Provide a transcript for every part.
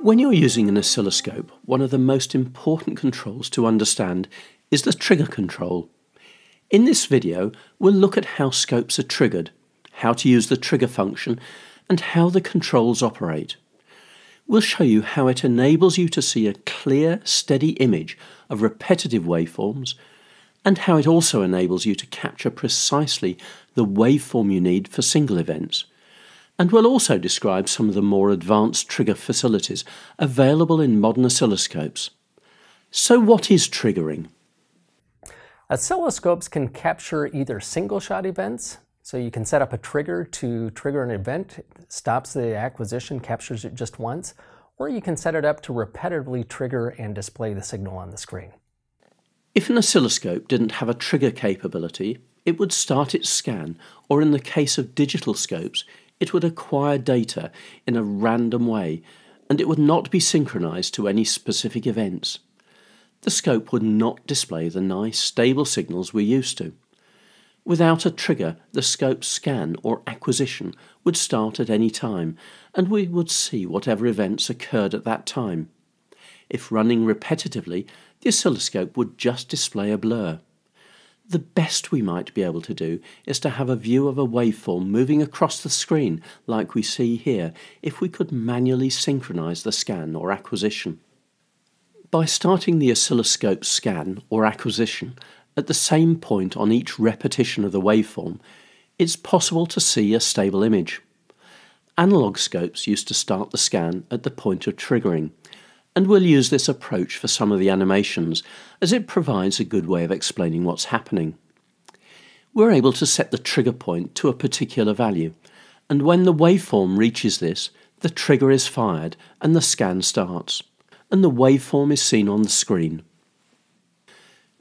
When you're using an oscilloscope, one of the most important controls to understand is the trigger control. In this video, we'll look at how scopes are triggered, how to use the trigger function, and how the controls operate. We'll show you how it enables you to see a clear, steady image of repetitive waveforms, and how it also enables you to capture precisely the waveform you need for single events. And we'll also describe some of the more advanced trigger facilities available in modern oscilloscopes. So what is triggering? Oscilloscopes can capture either single-shot events, so you can set up a trigger to trigger an event, it stops the acquisition, captures it just once, or you can set it up to repetitively trigger and display the signal on the screen. If an oscilloscope didn't have a trigger capability, it would start its scan, or in the case of digital scopes, it would acquire data in a random way, and it would not be synchronized to any specific events. The scope would not display the nice, stable signals we're used to. Without a trigger, the scope's scan or acquisition would start at any time, and we would see whatever events occurred at that time. If running repetitively, the oscilloscope would just display a blur. The best we might be able to do is to have a view of a waveform moving across the screen, like we see here, if we could manually synchronize the scan or acquisition. By starting the oscilloscope scan or acquisition at the same point on each repetition of the waveform, it's possible to see a stable image. Analog scopes used to start the scan at the point of triggering, and we'll use this approach for some of the animations, as it provides a good way of explaining what's happening. We're able to set the trigger point to a particular value, and when the waveform reaches this, the trigger is fired and the scan starts, and the waveform is seen on the screen.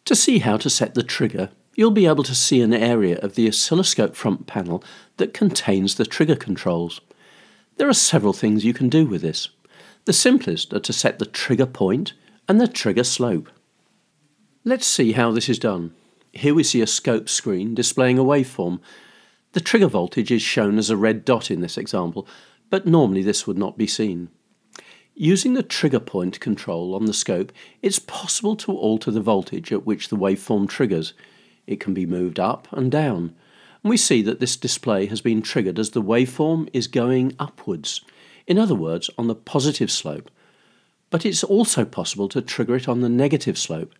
To see how to set the trigger, you'll be able to see an area of the oscilloscope front panel that contains the trigger controls. There are several things you can do with this. The simplest are to set the trigger point and the trigger slope. Let's see how this is done. Here we see a scope screen displaying a waveform. The trigger voltage is shown as a red dot in this example, but normally this would not be seen. Using the trigger point control on the scope, it's possible to alter the voltage at which the waveform triggers. It can be moved up and down, and we see that this display has been triggered as the waveform is going upwards. In other words, on the positive slope, but it's also possible to trigger it on the negative slope.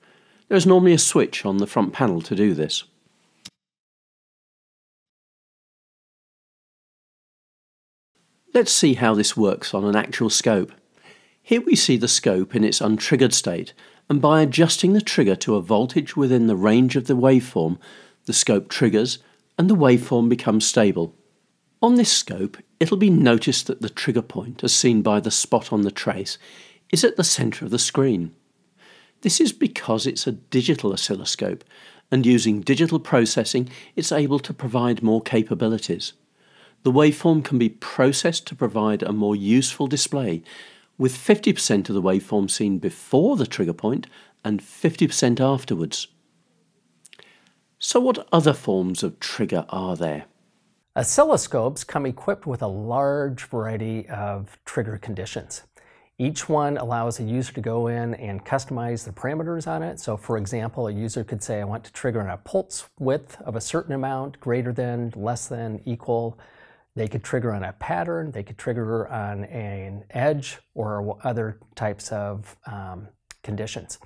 There is normally a switch on the front panel to do this. Let's see how this works on an actual scope. Here we see the scope in its untriggered state, and by adjusting the trigger to a voltage within the range of the waveform, the scope triggers and the waveform becomes stable. On this scope, it'll be noticed that the trigger point, as seen by the spot on the trace, is at the centre of the screen. This is because it's a digital oscilloscope, and using digital processing, it's able to provide more capabilities. The waveform can be processed to provide a more useful display, with 50% of the waveform seen before the trigger point and 50% afterwards. So what other forms of trigger are there? Oscilloscopes come equipped with a large variety of trigger conditions. Each one allows a user to go in and customize the parameters on it. So for example, a user could say, I want to trigger on a pulse width of a certain amount, greater than, less than, equal. They could trigger on a pattern, they could trigger on an edge, or other types of conditions.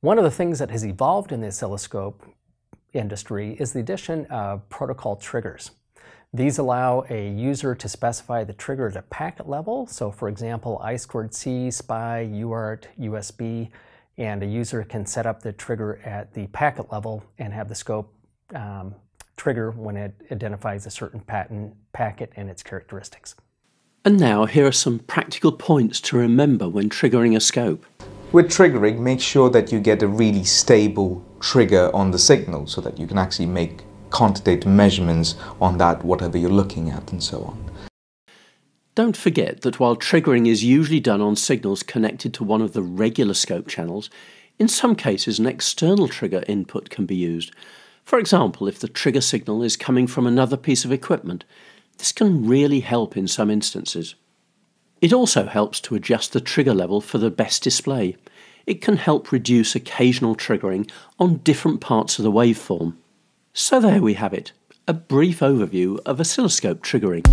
One of the things that has evolved in the oscilloscope industry is the addition of protocol triggers. These allow a user to specify the trigger at a packet level. So for example, I2C, SPI, UART, USB, and a user can set up the trigger at the packet level and have the scope trigger when it identifies a certain packet and its characteristics. And now here are some practical points to remember when triggering a scope. With triggering, make sure that you get a really stable trigger on the signal so that you can actually make quantitative measurements on that, whatever you're looking at, and so on. Don't forget that while triggering is usually done on signals connected to one of the regular scope channels, in some cases an external trigger input can be used. For example, if the trigger signal is coming from another piece of equipment, this can really help in some instances. It also helps to adjust the trigger level for the best display. It can help reduce occasional triggering on different parts of the waveform. So there we have it, a brief overview of oscilloscope triggering.